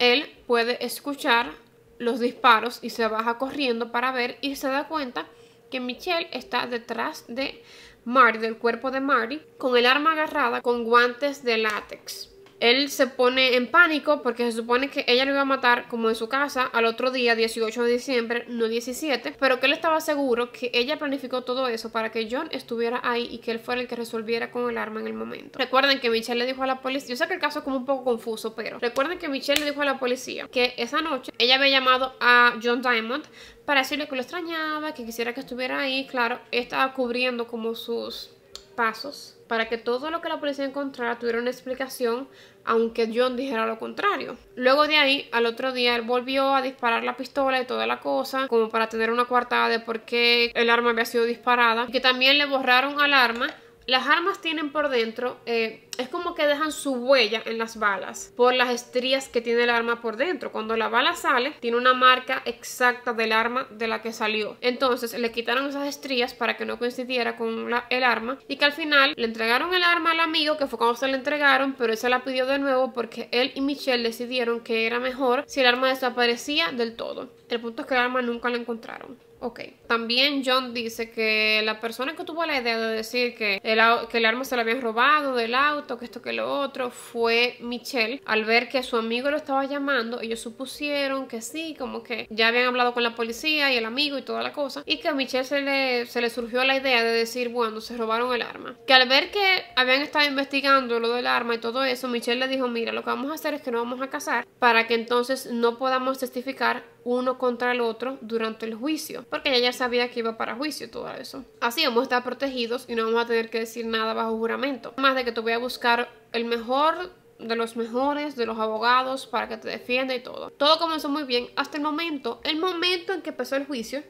él puede escuchar los disparos y se baja corriendo para ver, y se da cuenta que Michelle está detrás de Marty, del cuerpo de Marty, con el arma agarrada, con guantes de látex. Él se pone en pánico porque se supone que ella lo iba a matar como en su casa al otro día, 18 de diciembre, no 17, pero que él estaba seguro que ella planificó todo eso para que John estuviera ahí y que él fuera el que resolviera con el arma en el momento. Recuerden que Michelle le dijo a la policía, yo sé que el caso es como un poco confuso, pero recuerden que Michelle le dijo a la policía que esa noche ella había llamado a John Diamond para decirle que lo extrañaba, que quisiera que estuviera ahí. Claro, estaba cubriendo como sus pasos para que todo lo que la policía encontrara tuviera una explicación, aunque John dijera lo contrario. Luego de ahí, al otro día, él volvió a disparar la pistola y toda la cosa, como para tener una coartada de por qué el arma había sido disparada, y que también le borraron al arma. Las armas tienen por dentro, es como que dejan su huella en las balas por las estrías que tiene el arma por dentro. Cuando la bala sale, tiene una marca exacta del arma de la que salió. Entonces le quitaron esas estrías para que no coincidiera con el arma, y que al final le entregaron el arma al amigo, que fue cuando se le entregaron, pero él se la pidió de nuevo porque él y Michelle decidieron que era mejor si el arma desaparecía del todo. El punto es que el arma nunca la encontraron. Ok, también John dice que la persona que tuvo la idea de decir que el arma se la habían robado del auto muerto, que esto, que lo otro, fue Michelle al ver que su amigo lo estaba llamando. Ellos supusieron que sí, como que ya habían hablado con la policía y el amigo y toda la cosa, y que a Michelle se le surgió la idea de decir, bueno, se robaron el arma. Que al ver que habían estado investigando lo del arma y todo eso, Michelle le dijo, mira, lo que vamos a hacer es que nos vamos a casar para que entonces no podamos testificar uno contra el otro durante el juicio, porque ella ya sabía que iba para juicio y todo eso. Así vamos a estar protegidos y no vamos a tener que decir nada bajo juramento. Además de que te voy a buscar el mejor de los mejores, de los abogados, para que te defienda y todo. Todo comenzó muy bien hasta el momento en que empezó el juicio,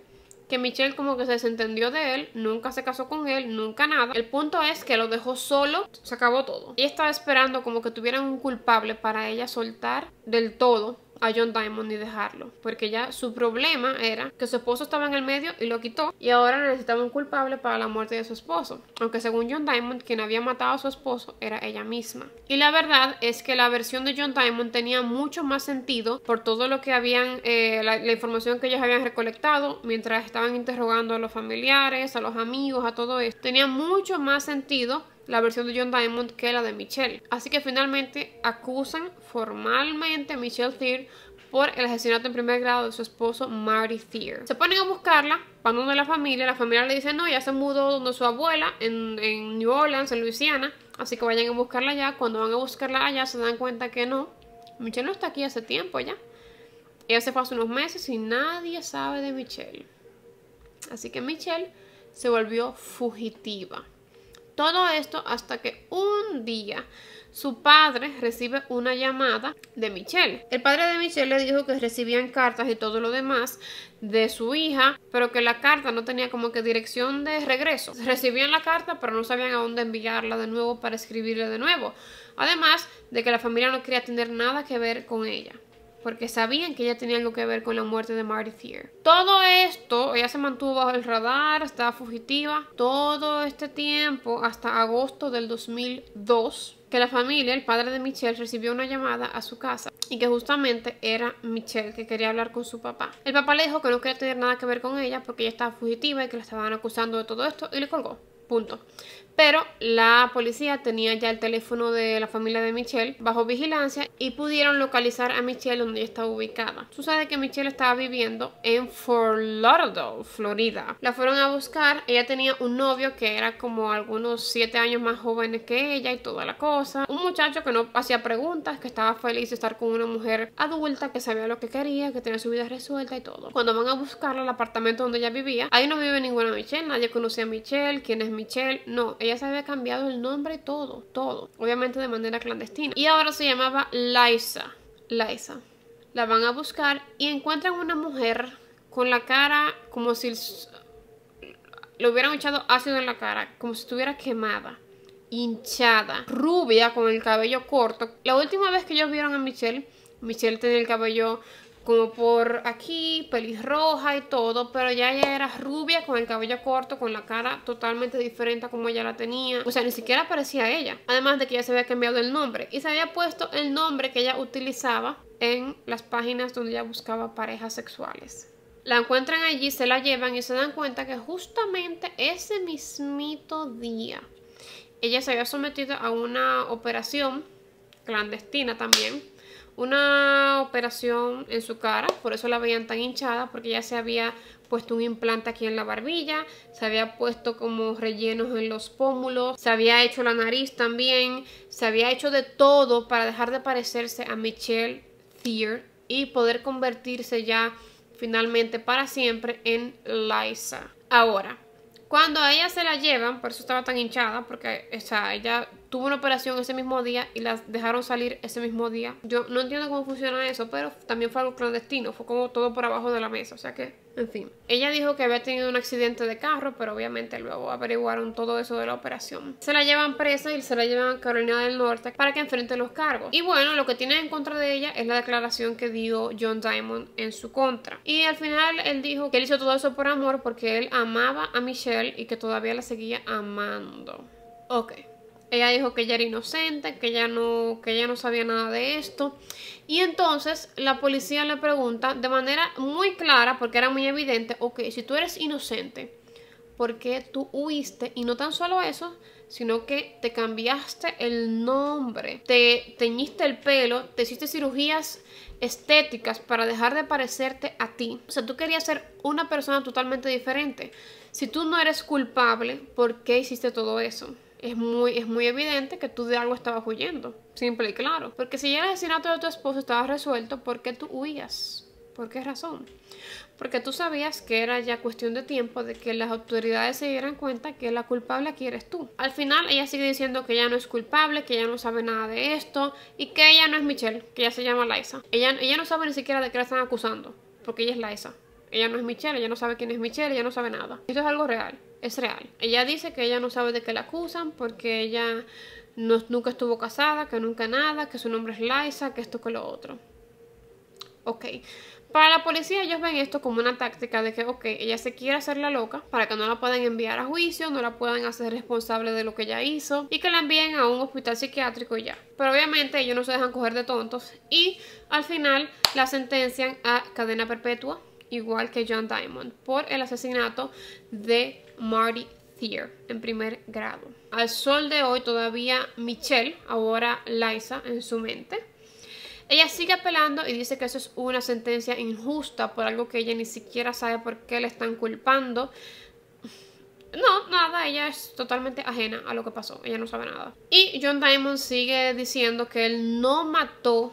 que Michelle como que se desentendió de él, nunca se casó con él, nunca nada. El punto es que lo dejó solo, se acabó todo. Ella estaba esperando como que tuvieran un culpable para ella soltar del todo a John Diamond y dejarlo, porque ya su problema era que su esposo estaba en el medio y lo quitó, y ahora necesitaba un culpable para la muerte de su esposo, aunque según John Diamond quien había matado a su esposo era ella misma. Y la verdad es que la versión de John Diamond tenía mucho más sentido por todo lo que habían la información que ellos habían recolectado mientras estaban interrogando a los familiares, a los amigos, a todo esto. Tenía mucho más sentido la versión de John Diamond que la de Michelle. Así que finalmente acusan formalmente a Michelle Thier por el asesinato en primer grado de su esposo Marty Thier. Se ponen a buscarla para donde la familia le dice no, ya se mudó donde su abuela en New Orleans, en Louisiana, así que vayan a buscarla allá. Cuando van a buscarla allá se dan cuenta que no, Michelle no está aquí hace tiempo ya. Ella se fue hace unos meses y nadie sabe de Michelle. Así que Michelle se volvió fugitiva. Todo esto hasta que un día su padre recibe una llamada de Michelle. El padre de Michelle le dijo que recibían cartas y todo lo demás de su hija, pero que la carta no tenía como que dirección de regreso. Recibían la carta, pero no sabían a dónde enviarla de nuevo para escribirle de nuevo. Además de que la familia no quería tener nada que ver con ella, porque sabían que ella tenía algo que ver con la muerte de Marty Thier. Todo esto, ella se mantuvo bajo el radar, estaba fugitiva todo este tiempo hasta agosto del 2002, que la familia, el padre de Michelle, recibió una llamada a su casa y que justamente era Michelle que quería hablar con su papá. El papá le dijo que no quería tener nada que ver con ella porque ella estaba fugitiva y que la estaban acusando de todo esto, y le colgó. Punto. Pero la policía tenía ya el teléfono de la familia de Michelle bajo vigilancia y pudieron localizar a Michelle donde ella estaba ubicada. Sucede que Michelle estaba viviendo en Fort Lauderdale, Florida. La fueron a buscar, ella tenía un novio que era como algunos 7 años más joven que ella y toda la cosa. Un muchacho que no hacía preguntas, que estaba feliz de estar con una mujer adulta, que sabía lo que quería, que tenía su vida resuelta y todo. Cuando van a buscarla al apartamento donde ella vivía, ahí no vive ninguna Michelle, nadie conocía a Michelle, quién es Michelle, no. Ella se había cambiado el nombre y todo, obviamente de manera clandestina, y ahora se llamaba Liza. La van a buscar y encuentran una mujer con la cara como si le hubieran echado ácido en la cara, como si estuviera quemada, hinchada, rubia, con el cabello corto. La última vez que ellos vieron a Michelle tenía el cabello como por aquí, pelirroja y todo, pero ya ella era rubia, con el cabello corto, con la cara totalmente diferente a como ella la tenía. O sea, ni siquiera parecía ella. Además de que ella se había cambiado el nombre y se había puesto el nombre que ella utilizaba en las páginas donde ella buscaba parejas sexuales. La encuentran allí, se la llevan y se dan cuenta que justamente ese mismito día ella se había sometido a una operación clandestina también. Una operación en su cara, por eso la veían tan hinchada, porque ya se había puesto un implante aquí en la barbilla, se había puesto como rellenos en los pómulos, se había hecho la nariz también, se había hecho de todo para dejar de parecerse a Michelle Thier y poder convertirse ya finalmente para siempre en Liza. Ahora, cuando a ella se la llevan, por eso estaba tan hinchada, porque o sea, ella tuvo una operación ese mismo día y las dejaron salir ese mismo día. Yo no entiendo cómo funciona eso, pero también fue algo clandestino, fue como todo por abajo de la mesa, o sea que, en fin. Ella dijo que había tenido un accidente de carro, pero obviamente luego averiguaron todo eso de la operación. Se la llevan presa y se la llevan a Carolina del Norte para que enfrente los cargos. Y bueno, lo que tienen en contra de ella es la declaración que dio John Diamond en su contra. Y al final él dijo que él hizo todo eso por amor porque él amaba a Michelle y que todavía la seguía amando. Ok, ella dijo que ella era inocente, que ella no sabía nada de esto. Y entonces la policía le pregunta de manera muy clara, porque era muy evidente, ok, si tú eres inocente, porque tú huiste. Y no tan solo eso, sino que te cambiaste el nombre, te teñiste el pelo, te hiciste cirugías estéticas para dejar de parecerte a ti. O sea, tú querías ser una persona totalmente diferente. Si tú no eres culpable, ¿por qué hiciste todo eso? Es muy evidente que tú de algo estabas huyendo, simple y claro. Porque si ya el asesinato de tu esposo estaba resuelto, ¿por qué tú huías? ¿Por qué razón? Porque tú sabías que era ya cuestión de tiempo de que las autoridades se dieran cuenta que la culpable aquí eres tú. Al final ella sigue diciendo que ella no es culpable, que ella no sabe nada de esto y que ella no es Michelle, que ella se llama Liza. Ella no sabe ni siquiera de qué la están acusando, porque ella es Liza. Ella no es Michelle, ella no sabe quién es Michelle, ella no sabe nada. Esto es algo real, es real. Ella dice que ella no sabe de qué la acusan porque ella nunca estuvo casada, que nunca nada, que su nombre es Liza, que esto, que lo otro. Ok. Para la policía ellos ven esto como una táctica de que, ok, ella se quiere hacer la loca para que no la puedan enviar a juicio, no la puedan hacer responsable de lo que ella hizo y que la envíen a un hospital psiquiátrico y ya. Pero obviamente ellos no se dejan coger de tontos y al final la sentencian a cadena perpetua, igual que John Diamond, por el asesinato de Marty Thier en primer grado. Al sol de hoy todavía Michelle, ahora Liza en su mente, ella sigue apelando y dice que eso es una sentencia injusta por algo que ella ni siquiera sabe por qué le están culpando. No, nada, ella es totalmente ajena a lo que pasó, ella no sabe nada. Y John Diamond sigue diciendo que él no mató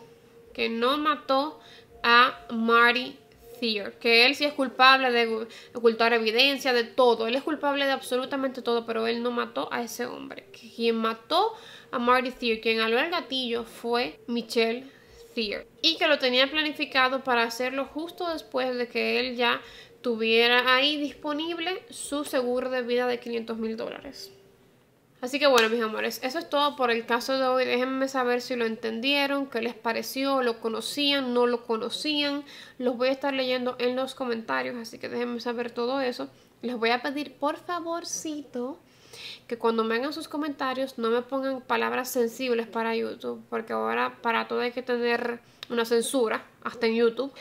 a Marty Thier, que él sí es culpable de ocultar evidencia, de todo. Él es culpable de absolutamente todo, pero él no mató a ese hombre. Quien mató a Marty Thier, quien aló el gatillo, fue Michelle Thier, y que lo tenía planificado para hacerlo justo después de que él ya tuviera ahí disponible su seguro de vida de $500.000. Así que bueno, mis amores, eso es todo por el caso de hoy. Déjenme saber si lo entendieron, qué les pareció, lo conocían, no lo conocían. Los voy a estar leyendo en los comentarios, así que déjenme saber todo eso. Les voy a pedir por favorcito que cuando me hagan sus comentarios no me pongan palabras sensibles para YouTube, porque ahora para todo hay que tener una censura, hasta en YouTube,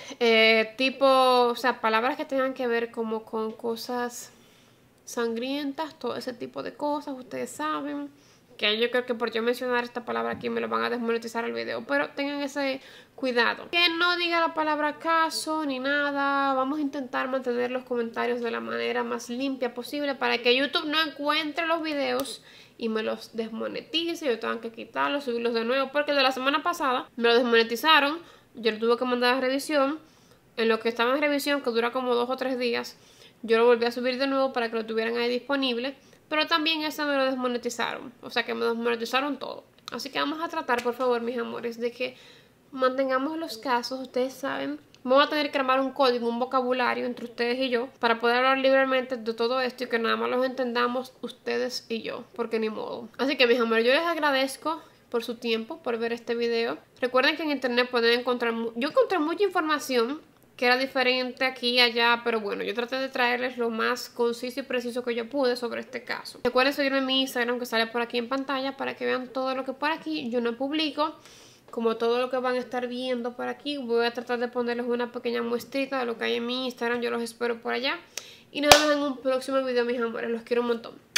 tipo, o sea, palabras que tengan que ver como con cosas sangrientas, todo ese tipo de cosas. Ustedes saben que yo creo que por yo mencionar esta palabra aquí me lo van a desmonetizar el video, pero tengan ese cuidado, que no diga la palabra caso ni nada. Vamos a intentar mantener los comentarios de la manera más limpia posible para que YouTube no encuentre los videos y me los desmonetice, yo tengo que quitarlos, subirlos de nuevo, porque de la semana pasada me lo desmonetizaron, yo lo tuve que mandar a revisión, en lo que estaba en revisión, que dura como 2 o 3 días, yo lo volví a subir de nuevo para que lo tuvieran ahí disponible. Pero también esa me lo desmonetizaron. O sea que me desmonetizaron todo. Así que vamos a tratar, por favor, mis amores, de que mantengamos los casos. Ustedes saben, vamos a tener que armar un código, un vocabulario entre ustedes y yo, para poder hablar libremente de todo esto y que nada más los entendamos ustedes y yo, porque ni modo. Así que mis amores, yo les agradezco por su tiempo, por ver este video. Recuerden que en internet pueden encontrar... Yo encontré mucha información que era diferente aquí y allá, pero bueno, yo traté de traerles lo más conciso y preciso que yo pude sobre este caso. Recuerden seguirme en mi Instagram, que sale por aquí en pantalla, para que vean todo lo que por aquí yo no publico. Como todo lo que van a estar viendo por aquí, voy a tratar de ponerles una pequeña muestrita de lo que hay en mi Instagram. Yo los espero por allá y nos vemos en un próximo video, mis amores. Los quiero un montón.